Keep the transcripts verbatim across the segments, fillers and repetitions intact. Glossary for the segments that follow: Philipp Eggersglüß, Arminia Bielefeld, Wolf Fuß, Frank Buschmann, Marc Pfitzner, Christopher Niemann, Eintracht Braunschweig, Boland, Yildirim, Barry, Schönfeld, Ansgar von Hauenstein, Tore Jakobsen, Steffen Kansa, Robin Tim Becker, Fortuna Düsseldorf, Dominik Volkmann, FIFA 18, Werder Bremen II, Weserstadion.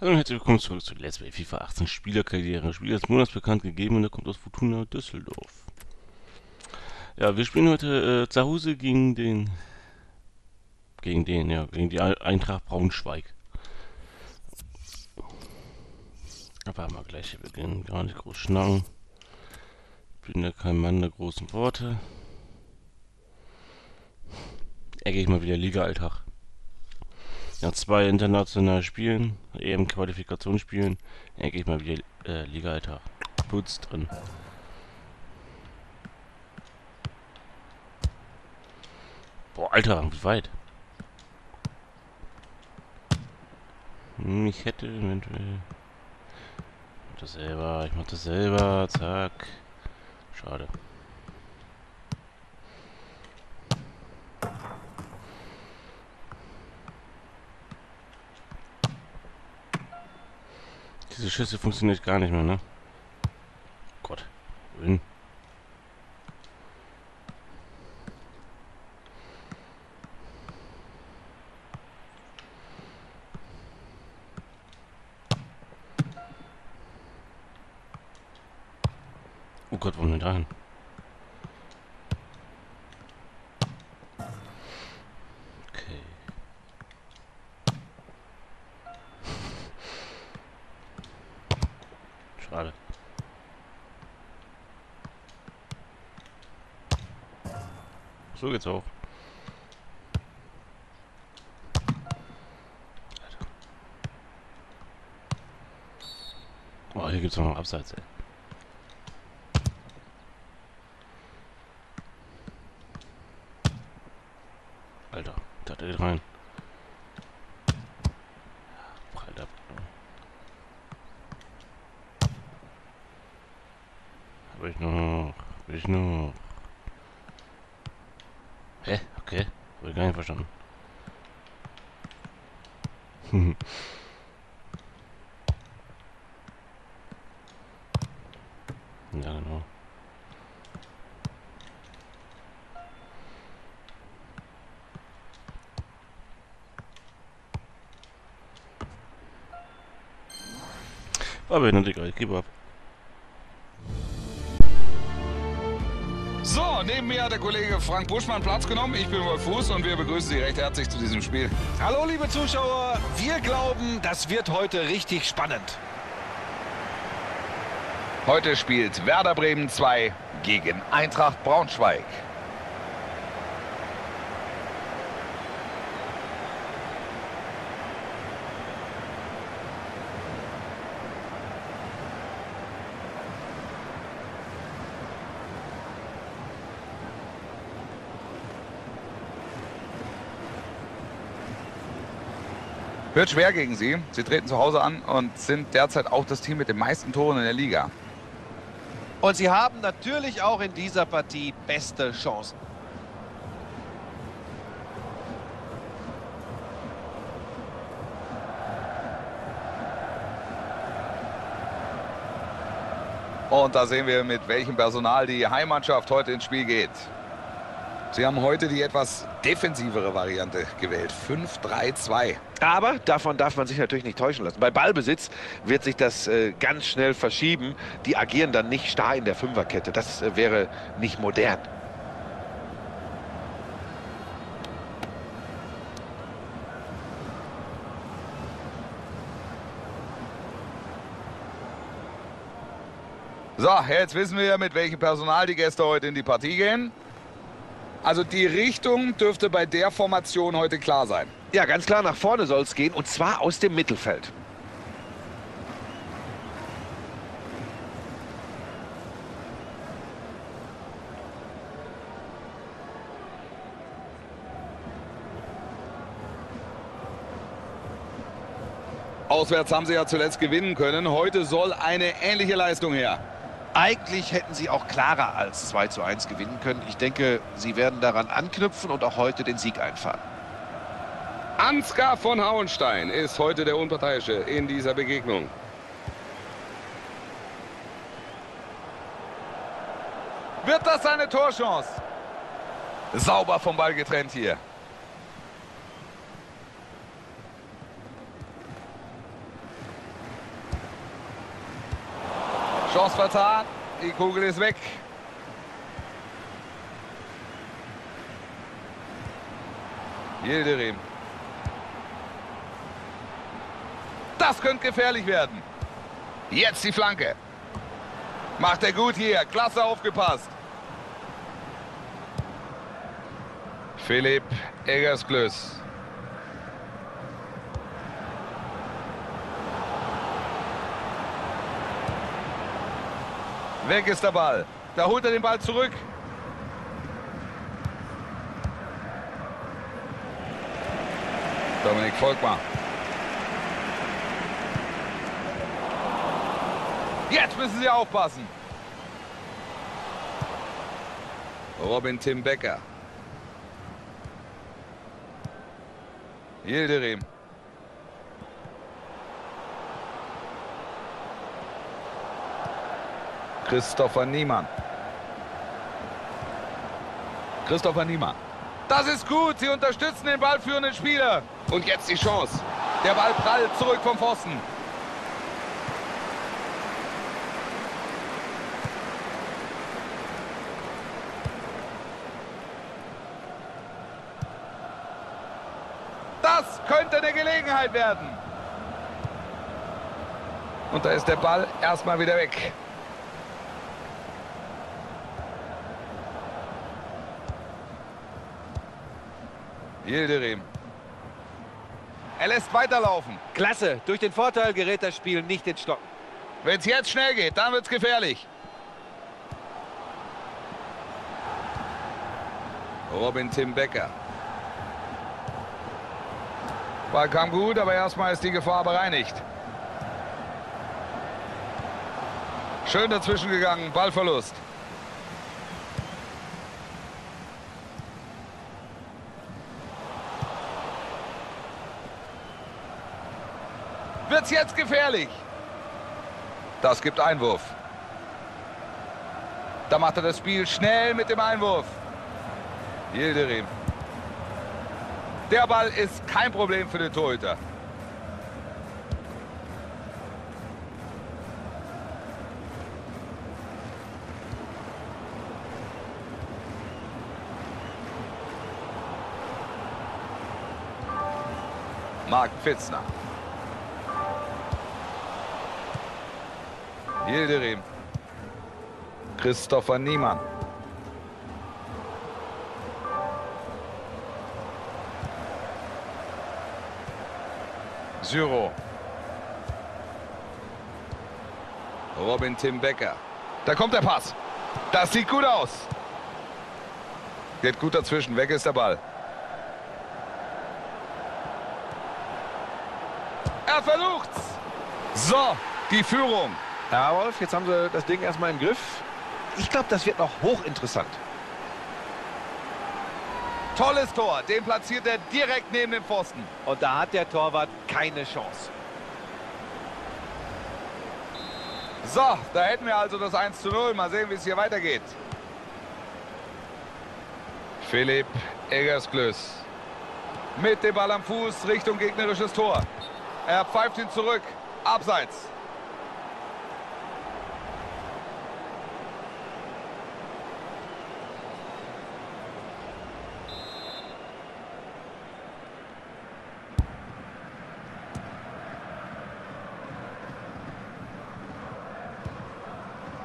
Hallo und herzlich willkommen zurück zu Let's Play FIFA achtzehn Spielerkarriere. Spieler des Monats bekannt gegeben und der kommt aus Fortuna Düsseldorf. Ja, wir spielen heute äh, zu Hause gegen den. Gegen den, ja, gegen die Eintracht Braunschweig. Aber mal gleich hier beginnen, gar nicht groß schnacken. Ich bin ja kein Mann der großen Worte. Ecke ich mal wieder Liga-Alltag. Ja, zwei internationale Spielen, eben Qualifikationsspielen, ecke ich mal wieder äh, Liga-Alltag. Putz drin. Boah, Alter, wie weit. Hm, ich hätte eventuell... Ich mach das selber, ich mach das selber, zack. Schade. Diese Schüsse funktioniert gar nicht mehr, ne? Gott. Wohin? Oh Gott, warum denn dahin? Okay. Schade. So geht's auch. Oh, hier gibt's noch einen Abseits, ey. Alter, da geht rein. Prallt ab. Hab ich noch, hab ich noch. Hä? Okay, hab ich gar nicht verstanden. Ja, genau. Aber nicht egal, ich gebe ab. So, neben mir hat der Kollege Frank Buschmann Platz genommen. Ich bin Wolf Fuß und wir begrüßen Sie recht herzlich zu diesem Spiel. Hallo, liebe Zuschauer. Wir glauben, das wird heute richtig spannend. Heute spielt Werder Bremen zwei gegen Eintracht Braunschweig. Wird schwer gegen sie. Sie treten zu Hause an und sind derzeit auch das Team mit den meisten Toren in der Liga. Und sie haben natürlich auch in dieser Partie beste Chancen. Und da sehen wir, mit welchem Personal die Heimmannschaft heute ins Spiel geht. Sie haben heute die etwas defensivere Variante gewählt, fünf drei zwei. Aber davon darf man sich natürlich nicht täuschen lassen. Bei Ballbesitz wird sich das äh, ganz schnell verschieben. Die agieren dann nicht starr in der Fünferkette. Das äh, wäre nicht modern. So, jetzt wissen wir, mit welchem Personal die Gäste heute in die Partie gehen. Also die Richtung dürfte bei der Formation heute klar sein. Ja, ganz klar, nach vorne soll es gehen, und zwar aus dem Mittelfeld. Auswärts haben sie ja zuletzt gewinnen können. Heute soll eine ähnliche Leistung her. Eigentlich hätten sie auch klarer als zwei zu eins gewinnen können. Ich denke, sie werden daran anknüpfen und auch heute den Sieg einfahren. Ansgar von Hauenstein ist heute der Unparteiische in dieser Begegnung. Wird das eine Torchance? Sauber vom Ball getrennt hier. Chance vertan. Die Kugel ist weg. Yildirim. Das könnte gefährlich werden. Jetzt die Flanke. Macht er gut hier. Klasse aufgepasst. Philipp Eggersglüß. Weg ist der Ball. Da holt er den Ball zurück. Dominik Volkmann. Jetzt müssen sie aufpassen. Robin Tim Becker. Yildirim. Christopher Niemann. Christopher Niemann. Das ist gut. Sie unterstützen den ballführenden Spieler. Und jetzt die Chance. Der Ball prallt zurück vom Pfosten. Das könnte eine Gelegenheit werden. Und da ist der Ball erstmal wieder weg. Yildirim. Er lässt weiterlaufen. Klasse. Durch den Vorteil gerät das Spiel nicht ins Stocken. Wenn es jetzt schnell geht, dann wird es gefährlich. Robin Tim Becker. Ball kam gut, aber erstmal ist die Gefahr bereinigt. Schön dazwischen gegangen. Ballverlust. Wird's jetzt gefährlich? Das gibt Einwurf. Da macht er das Spiel schnell mit dem Einwurf. Yildirim. Der Ball ist kein Problem für den Torhüter. Marc Pfitzner. Yildirim. Christopher Niemann. Syro. Robin Tim Becker. Da kommt der Pass. Das sieht gut aus. Geht gut dazwischen. Weg ist der Ball. Er versucht's. So, die Führung. Ja, Wolf, jetzt haben sie das Ding erstmal im Griff. Ich glaube, das wird noch hochinteressant. Tolles Tor, den platziert er direkt neben dem Pfosten. Und da hat der Torwart keine Chance. So, da hätten wir also das eins zu null. Mal sehen, wie es hier weitergeht. Philipp Eggersglüß. Mit dem Ball am Fuß Richtung gegnerisches Tor. Er pfeift ihn zurück. Abseits.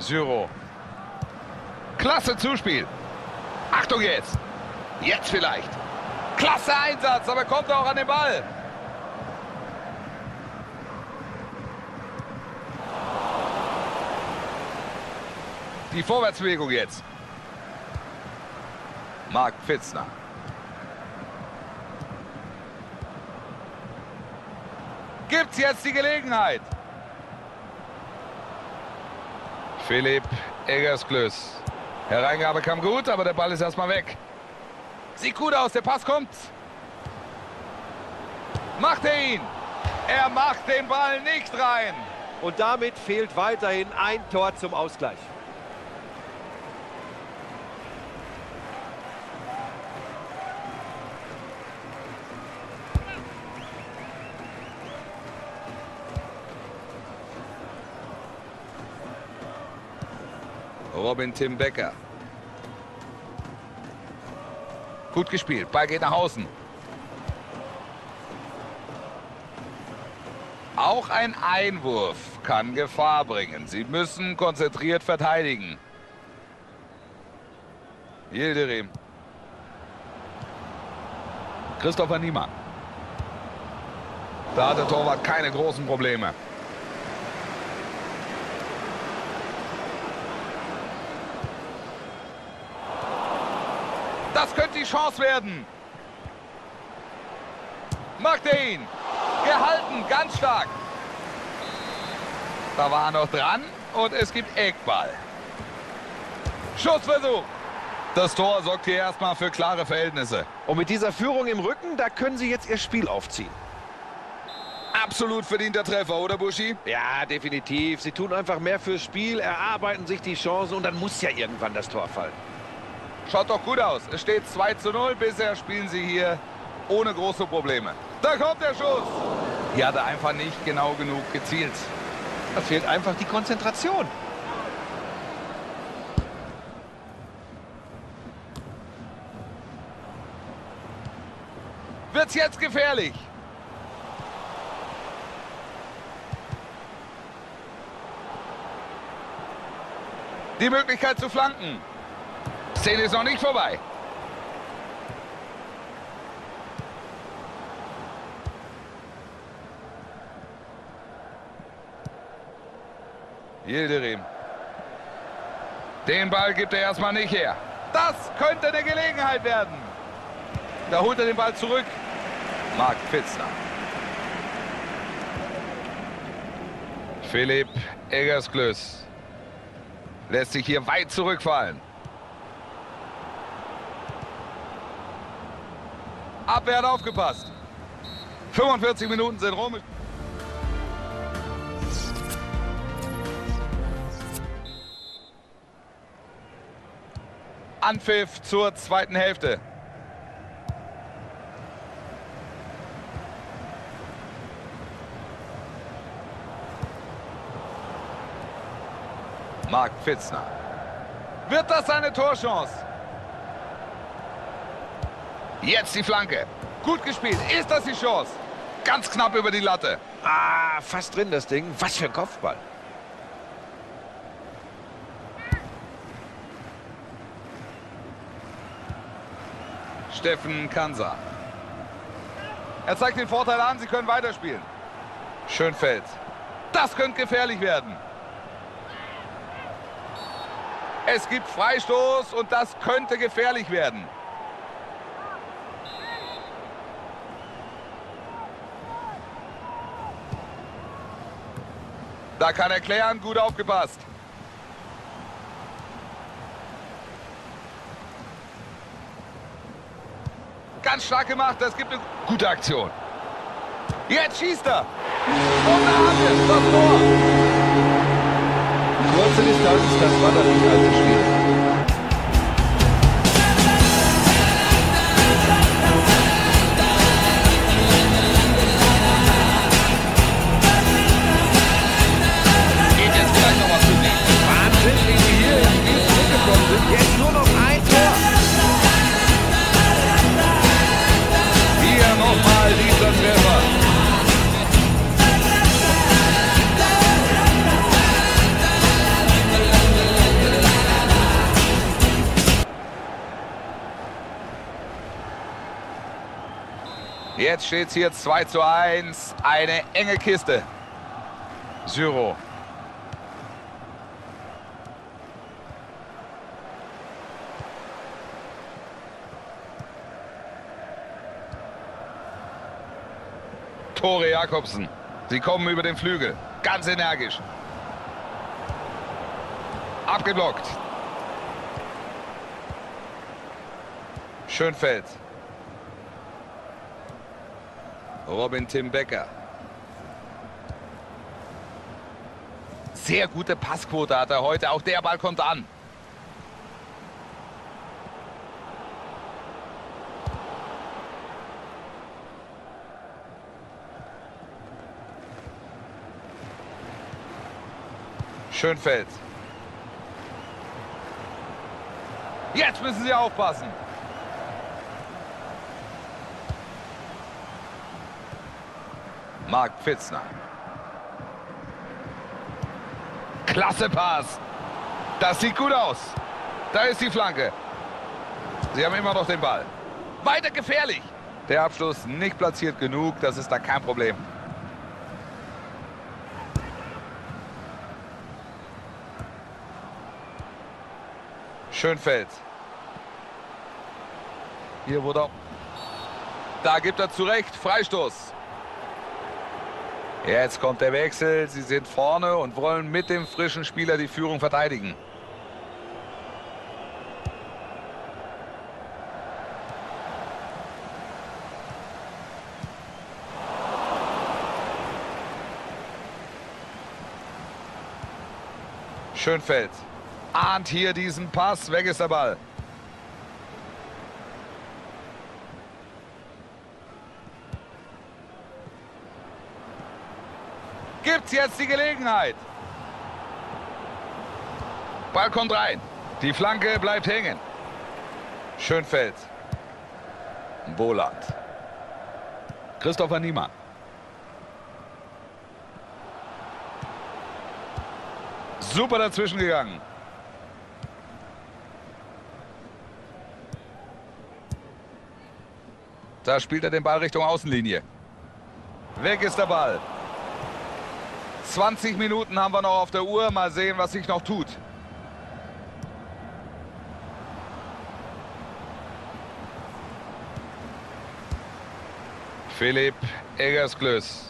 Syro. Klasse Zuspiel. Achtung jetzt. Jetzt vielleicht. Klasse Einsatz, aber kommt auch an den Ball. Die Vorwärtsbewegung jetzt. Marc Pfitzner. Gibt's jetzt die Gelegenheit? Philipp Eggersglüß. Hereingabe kam gut, aber der Ball ist erstmal weg. Sieht gut aus, der Pass kommt. Macht er ihn. Er macht den Ball nicht rein. Und damit fehlt weiterhin ein Tor zum Ausgleich. Robin Tim Becker. Gut gespielt. Ball geht nach außen. Auch ein Einwurf kann Gefahr bringen. Sie müssen konzentriert verteidigen. Yildirim. Christopher Niemann. Da hat der Torwart keine großen Probleme. Das könnte die Chance werden. Macht er ihn. Gehalten, ganz stark. Da war er noch dran und es gibt Eckball. Schussversuch. Das Tor sorgt hier erstmal für klare Verhältnisse. Und mit dieser Führung im Rücken, da können sie jetzt ihr Spiel aufziehen. Absolut verdienter Treffer, oder Buschi? Ja, definitiv. Sie tun einfach mehr fürs Spiel, erarbeiten sich die Chancen und dann muss ja irgendwann das Tor fallen. Schaut doch gut aus. Es steht zwei zu null. Bisher spielen sie hier ohne große Probleme. Da kommt der Schuss. Hier hat er einfach nicht genau genug gezielt. Da fehlt einfach die Konzentration. Wird's jetzt gefährlich. Die Möglichkeit zu flanken. Szene ist noch nicht vorbei. Yildirim. Den Ball gibt er erstmal nicht her. Das könnte eine Gelegenheit werden. Da holt er den Ball zurück. Marc Pfitzner. Philipp Eggersglüß lässt sich hier weit zurückfallen. Abwehr hat aufgepasst. fünfundvierzig Minuten sind rum. Anpfiff zur zweiten Hälfte. Marc Pfitzner. Wird das eine Torchance? Jetzt die Flanke. Gut gespielt. Ist das die Chance? Ganz knapp über die Latte. Ah, fast drin das Ding. Was für ein Kopfball. Steffen Kansa. Er zeigt den Vorteil an, sie können weiterspielen. Schönfeld. Das könnte gefährlich werden. Es gibt Freistoß und das könnte gefährlich werden. Da kann er klären, gut aufgepasst. Ganz stark gemacht, das gibt eine gute Aktion. Jetzt schießt er. Und da haben wir es, das Tor. Kurze Distanz, das war dann nicht allzu schwierig. Geht jetzt vielleicht noch was für mich. Wahnsinn, wie wir hier im Spiel zurückgekommen sind. Jetzt nur noch ein Tor. Nochmal dieser Treffer. Jetzt steht es hier zwei zu eins. Eine enge Kiste. Syro. Tore Jakobsen. Sie kommen über den Flügel. Ganz energisch. Abgeblockt. Schönfeld. Robin Tim Becker. Sehr gute Passquote hat er heute. Auch der Ball kommt an. Schönfeld. Jetzt müssen sie aufpassen. Marc Pfitzner. Klasse Pass. Das sieht gut aus. Da ist die Flanke. Sie haben immer noch den Ball. Weiter gefährlich. Der Abschluss nicht platziert genug. Das ist da kein Problem. Schönfeld. Hier wurde auch... Da gibt er zurecht. Freistoß. Jetzt kommt der Wechsel. Sie sind vorne und wollen mit dem frischen Spieler die Führung verteidigen. Schönfeld ahnt hier diesen Pass. Weg ist der Ball. Gibt's jetzt die Gelegenheit. Ball kommt rein. Die Flanke bleibt hängen. Schönfeld. Boland. Christopher Niemann. Super dazwischen gegangen. Da spielt er den Ball Richtung Außenlinie. Weg ist der Ball. zwanzig Minuten haben wir noch auf der Uhr. Mal sehen, was sich noch tut. Philipp Eggersglüß.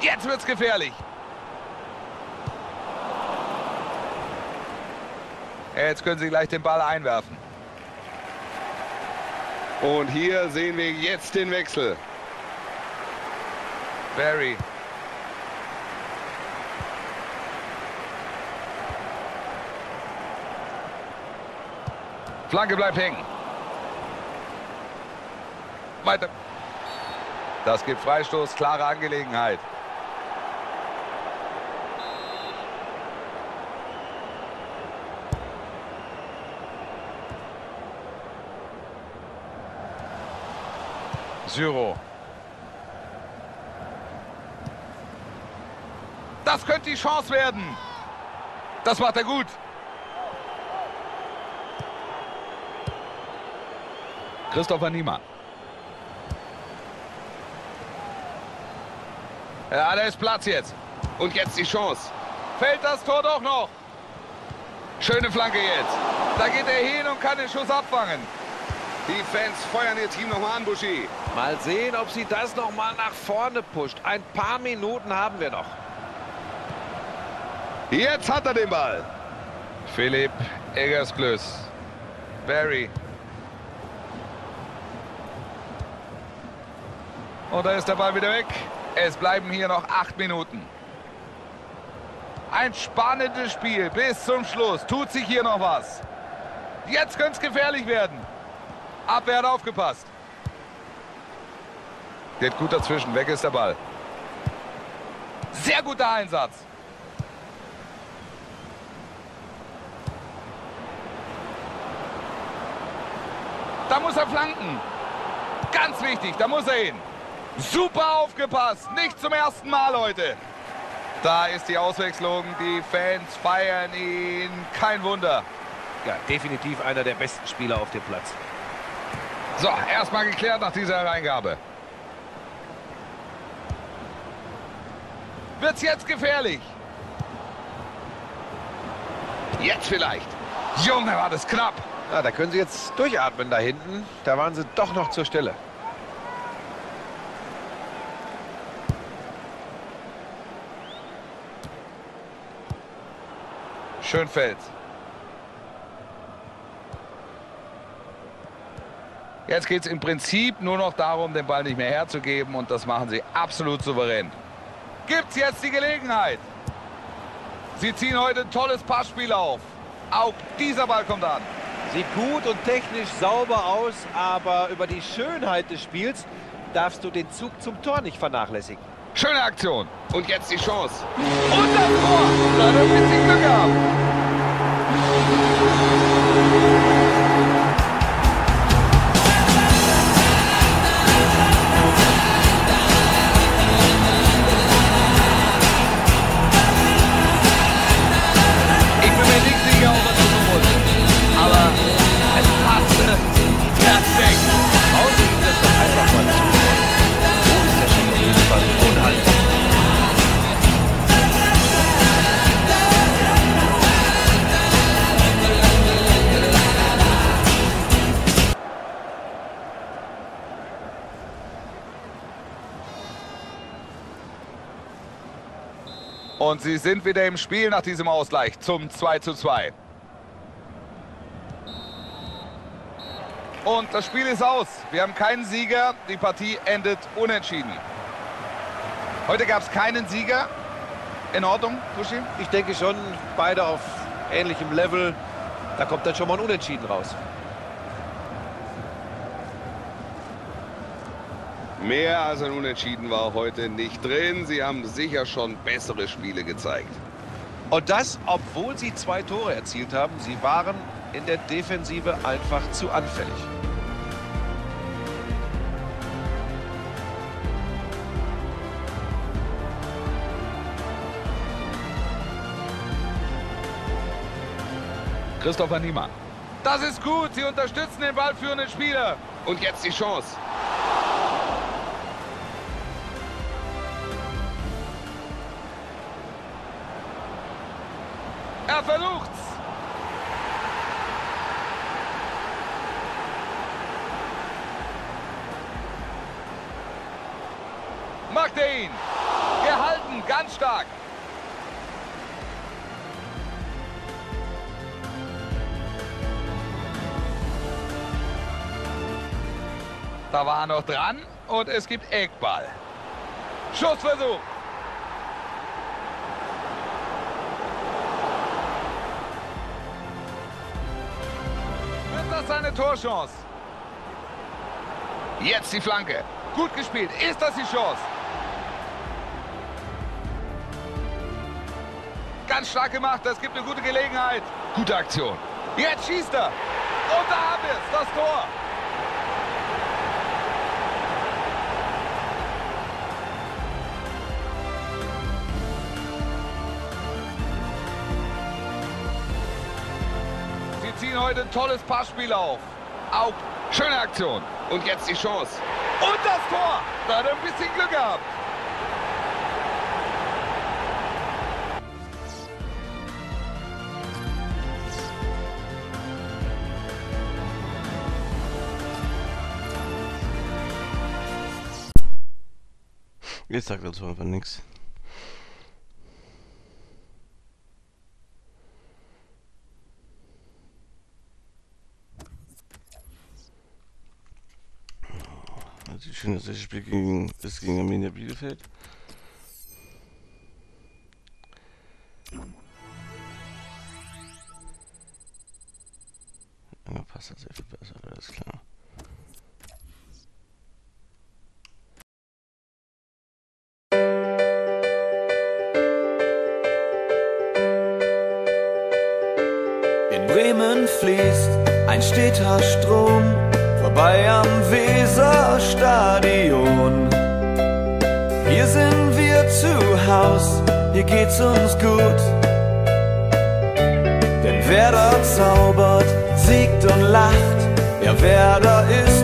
Jetzt wird's gefährlich. Jetzt können sie gleich den Ball einwerfen. Und hier sehen wir jetzt den Wechsel. Barry. Flanke bleibt hängen. Weiter. Das gibt Freistoß, klare Angelegenheit. Das könnte die Chance werden. Das macht er gut. Christopher Niemann. Ja, da ist Platz jetzt. Und jetzt die Chance. Fällt das Tor doch noch. Schöne Flanke jetzt. Da geht er hin und kann den Schuss abfangen. Die Fans feuern ihr Team nochmal an, Buschi. Mal sehen, ob sie das nochmal nach vorne pusht. Ein paar Minuten haben wir noch. Jetzt hat er den Ball. Philipp Eggersglüß. Barry. Und da ist der Ball wieder weg. Es bleiben hier noch acht Minuten. Ein spannendes Spiel bis zum Schluss. Tut sich hier noch was. Jetzt könnte es gefährlich werden. Abwehr hat aufgepasst. Geht gut dazwischen. Weg ist der Ball. Sehr guter Einsatz. Da muss er flanken. Ganz wichtig, da muss er hin. Super aufgepasst. Nicht zum ersten Mal heute. Da ist die Auswechslung. Die Fans feiern ihn. Kein Wunder. Ja, definitiv einer der besten Spieler auf dem Platz. So, erstmal geklärt nach dieser Reingabe. Wird's jetzt gefährlich? Jetzt vielleicht. Junge, war das knapp. Ja, da können sie jetzt durchatmen da hinten. Da waren sie doch noch zur Stelle. Schönfeld. Jetzt geht es im Prinzip nur noch darum, den Ball nicht mehr herzugeben. Und das machen sie absolut souverän. Gibt's jetzt die Gelegenheit. Sie ziehen heute ein tolles Passspiel auf. Auch dieser Ball kommt an. Sieht gut und technisch sauber aus. Aber über die Schönheit des Spiels darfst du den Zug zum Tor nicht vernachlässigen. Schöne Aktion. Und jetzt die Chance. Und das Tor. Da hat er ein bisschen Glück gehabt. Ich bin mir nicht sicher, ob er das so wollte. Aber es passte perfekt. Außen sieht das doch einfach mal zu. So ist der Schiff auf jeden Fall unhaltbar. Und sie sind wieder im Spiel nach diesem Ausgleich zum zwei zu zwei. Und das Spiel ist aus. Wir haben keinen Sieger. Die Partie endet unentschieden. Heute gab es keinen Sieger. In Ordnung, Buschi? Ich denke schon, beide auf ähnlichem Level. Da kommt dann schon mal ein Unentschieden raus. Mehr als ein Unentschieden war heute nicht drin. Sie haben sicher schon bessere Spiele gezeigt. Und das, obwohl sie zwei Tore erzielt haben. Sie waren in der Defensive einfach zu anfällig. Christopher Niemann. Das ist gut. Sie unterstützen den ballführenden Spieler. Und jetzt die Chance. Er versucht's. Macht er ihn. Gehalten, ganz stark. Da war er noch dran und es gibt Eckball. Schussversuch. Das ist eine Torchance. Jetzt die Flanke. Gut gespielt. Ist das die Chance? Ganz stark gemacht. Das gibt eine gute Gelegenheit. Gute Aktion. Jetzt schießt er. Und da haben wir es. Das Tor. Ziehen heute ein tolles Passspiel auf. Auch schöne Aktion. Und jetzt die Chance. Und das Tor. Da hat er ein bisschen Glück gehabt. Jetzt sagt dazu einfach nichts. Schön, dass das Spiel gegen, ist gegen Arminia Bielefeld. Dann passt das sehr viel besser, das ist klar. In Bremen fließt ein steter Strom vorbei am Weserstadion. Hier sind wir zu Haus, hier geht's uns gut. Denn Werder zaubert, siegt und lacht. Ja, Werder ist